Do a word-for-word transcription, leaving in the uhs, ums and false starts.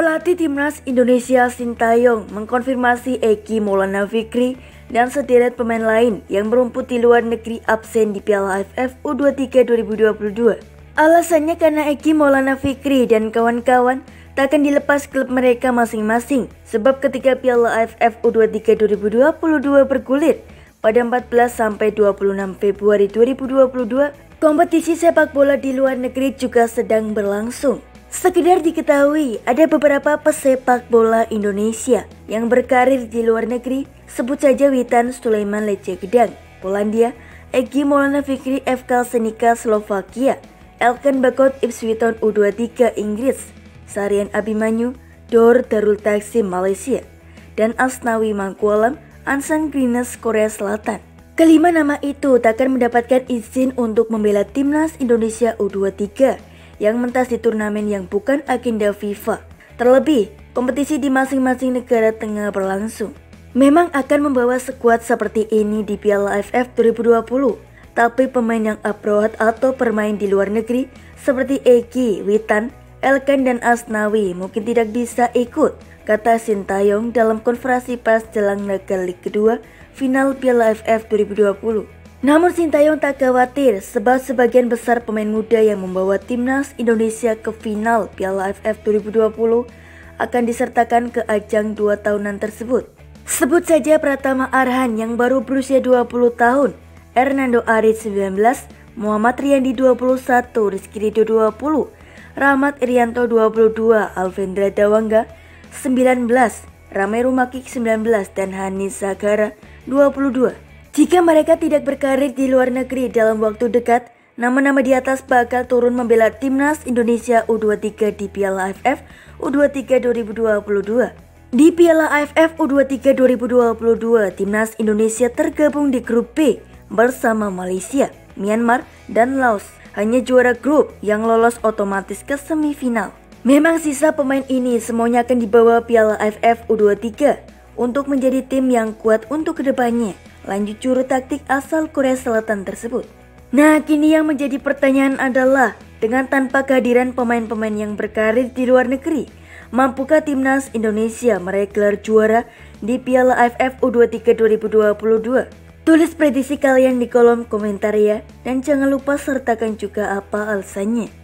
Pelatih Timnas Indonesia Shin Tae-yong mengkonfirmasi Egy Maulana Vikri dan sederet pemain lain yang merumput di luar negeri absen di Piala A F F U dua puluh tiga dua ribu dua puluh dua. Alasannya karena Egy Maulana Vikri dan kawan-kawan tak akan dilepas klub mereka masing-masing, sebab ketika Piala A F F U dua puluh tiga dua ribu dua puluh dua bergulir pada empat belas sampai dua puluh enam Februari dua ribu dua puluh dua, kompetisi sepak bola di luar negeri juga sedang berlangsung. Sekedar diketahui, ada beberapa pesepak bola Indonesia yang berkarir di luar negeri, sebut saja Witan Sulaiman Lechia Gdansk, Polandia, Egy Maulana Vikri F K Senica Slovakia, Elkan Baggott Ipswich Town U dua puluh tiga Inggris, Sarian Abimanyu Johor Darul Takzim Malaysia, dan Asnawi Mangkualam Ansan Greeners Korea Selatan. Kelima nama itu tak akan mendapatkan izin untuk membela timnas Indonesia U dua puluh tiga yang mentas di turnamen yang bukan agenda FIFA. Terlebih, kompetisi di masing-masing negara tengah berlangsung. Memang akan membawa skuad seperti ini di Piala A F F dua ribu dua puluh, tapi pemain yang abroad atau bermain di luar negeri seperti Egy, Witan, Elkan, dan Asnawi mungkin tidak bisa ikut, kata Shin Tae-yong dalam konferensi pers jelang laga leg kedua final Piala A F F dua ribu dua puluh. Namun Shin Tae-yong tak khawatir, sebab sebagian besar pemain muda yang membawa timnas Indonesia ke final Piala A F F dua ribu dua puluh akan disertakan ke ajang dua tahunan tersebut. Sebut saja Pratama Arhan yang baru berusia dua puluh tahun, Ernando Ari sembilan belas, Muhammad Riyandi dua puluh satu, Rizky Ridho dua puluh, Rahmat Irianto dua puluh dua, Alfeandra Dewangga sembilan belas, Ramai Rumakiek sembilan belas, dan Hanis Saghara dua puluh dua. Jika mereka tidak berkarir di luar negeri dalam waktu dekat, nama-nama di atas bakal turun membela timnas Indonesia U dua puluh tiga di Piala A F F U dua puluh tiga dua ribu dua puluh dua. Di Piala A F F U dua puluh tiga dua ribu dua puluh dua, timnas Indonesia tergabung di grup B bersama Malaysia, Myanmar, dan Laos. Hanya juara grup yang lolos otomatis ke semifinal. Memang sisa pemain ini semuanya akan dibawa Piala A F F U dua puluh tiga untuk menjadi tim yang kuat untuk kedepannya, lanjut juru taktik asal Korea Selatan tersebut. Nah, kini yang menjadi pertanyaan adalah, dengan tanpa kehadiran pemain-pemain yang berkarir di luar negeri, mampukah timnas Indonesia meraih gelar juara di Piala A F F U dua puluh tiga dua ribu dua puluh dua? Tulis prediksi kalian di kolom komentar ya, dan jangan lupa sertakan juga apa alasannya.